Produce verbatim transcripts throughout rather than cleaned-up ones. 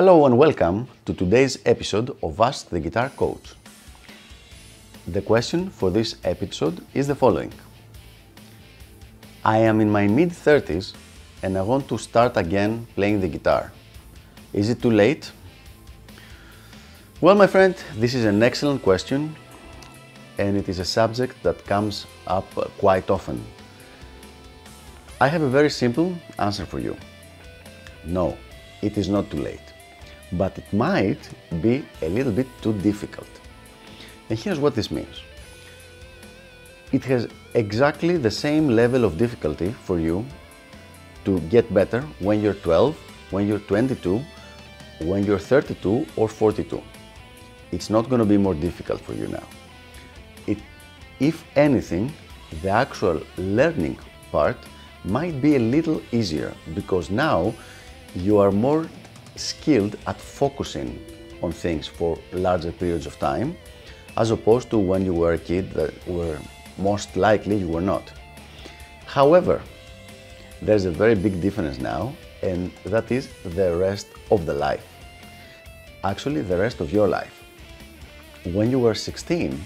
Hello and welcome to today's episode of Ask the Guitar Coach. The question for this episode is the following. I am in my mid thirties and I want to start again playing the guitar. Is it too late? Well, my friend, this is an excellent question and it is a subject that comes up quite often. I have a very simple answer for you. No, it is not too late. But it might be a little bit too difficult. And here's what this means. It has exactly the same level of difficulty for you to get better when you're twelve, when you're twenty-two, when you're thirty-two or forty-two. It's not going to be more difficult for you now. It, if anything, the actual learning part might be a little easier because now you are more skilled at focusing on things for larger periods of time, as opposed to when you were a kid, that were most likely you were not. However, there's a very big difference now, and that is the rest of the life. Actually, the rest of your life. When you were sixteen,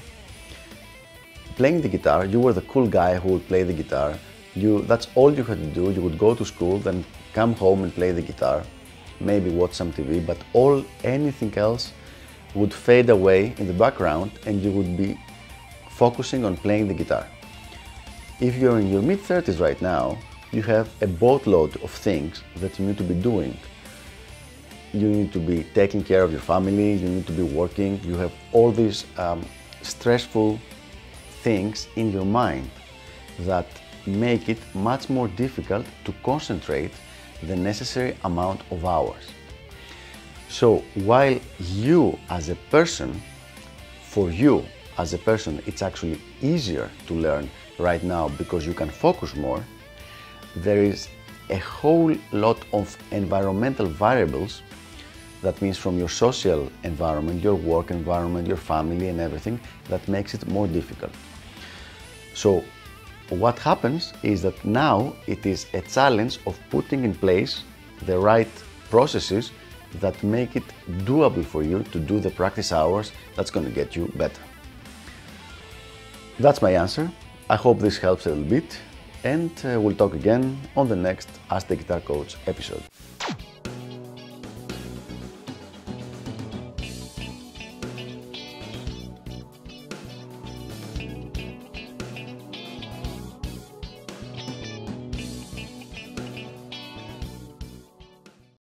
playing the guitar, you were the cool guy who would play the guitar. You, that's all you had to do. You would go to school, then come home and play the guitar. Maybe watch some T V, but all anything else would fade away in the background and you would be focusing on playing the guitar. If you're in your mid thirties right now, you have a boatload of things that you need to be doing. You need to be taking care of your family, you need to be working, you have all these um, stressful things in your mind that make it much more difficult to concentrate the necessary amount of hours. So while you as a person, for you as a person, it's actually easier to learn right now because you can focus more, there is a whole lot of environmental variables. That means from your social environment, your work environment, your family and everything, that makes it more difficult. So what happens is that now it is a challenge of putting in place the right processes that make it doable for you to do the practice hours that's going to get you better. That's my answer. I hope this helps a little bit, and uh, we'll talk again on the next Ask the Guitar Coach episode.